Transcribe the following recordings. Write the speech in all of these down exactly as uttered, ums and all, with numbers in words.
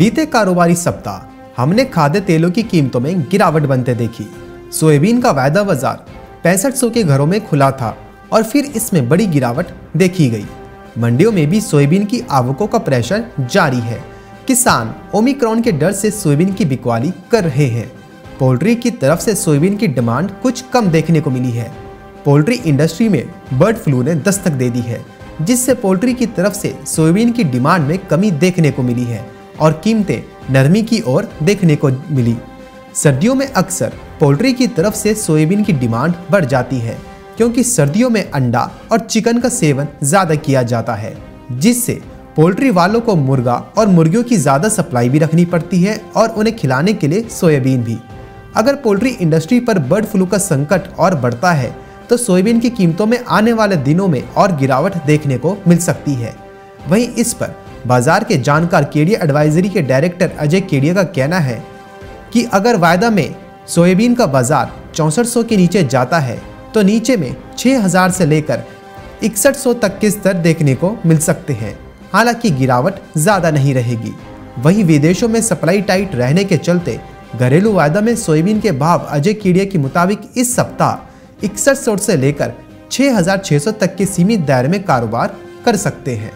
बीते कारोबारी सप्ताह हमने खाद्य तेलों की कीमतों में गिरावट बनते देखी। सोयाबीन का वायदा बाजार पैंसठ सौ के घरों में खुला था और फिर इसमें बड़ी गिरावट देखी गई। मंडियों में भी सोयाबीन की आवकों का प्रेशर जारी है। किसान ओमिक्रॉन के डर से सोयाबीन की बिकवाली कर रहे हैं। पोल्ट्री की तरफ से सोयाबीन की डिमांड कुछ कम देखने को मिली है। पोल्ट्री इंडस्ट्री में बर्ड फ्लू ने दस्तक दे दी है, जिससे पोल्ट्री की तरफ से सोयाबीन की डिमांड में कमी देखने को मिली है और कीमतें नरमी की ओर देखने को मिली। सर्दियों में अक्सर पोल्ट्री की तरफ से सोयाबीन की डिमांड बढ़ जाती है, क्योंकि सर्दियों में अंडा और चिकन का सेवन ज़्यादा किया जाता है, जिससे पोल्ट्री वालों को मुर्गा और मुर्गियों की ज़्यादा सप्लाई भी रखनी पड़ती है और उन्हें खिलाने के लिए सोयाबीन भी। अगर पोल्ट्री इंडस्ट्री पर बर्ड फ्लू का संकट और बढ़ता है तो सोयाबीन की कीमतों में आने वाले दिनों में और गिरावट देखने को मिल सकती है। वहीं इस पर बाजार के जानकार केड़िया एडवाइजरी के डायरेक्टर अजय केड़िया का कहना है कि अगर वायदा में सोयाबीन का बाजार चौंसठ सौ के नीचे जाता है तो नीचे में छह हज़ार से लेकर इकसठ सौ तक के स्तर देखने को मिल सकते हैं। हालांकि गिरावट ज़्यादा नहीं रहेगी। वहीं विदेशों में सप्लाई टाइट रहने के चलते घरेलू वायदा में सोयाबीन के भाव अजय केड़िया के मुताबिक इस सप्ताह इकसठ सौ से लेकर छह हज़ार छह सौ तक के सीमित दायरे में कारोबार कर सकते हैं।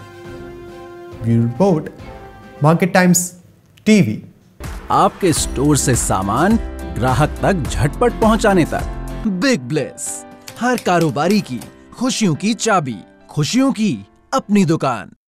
Bureau report, market times TV. आपके स्टोर से सामान ग्राहक तक झटपट पहुंचाने तक बिग ब्लेस, हर कारोबारी की खुशियों की चाबी, खुशियों की अपनी दुकान।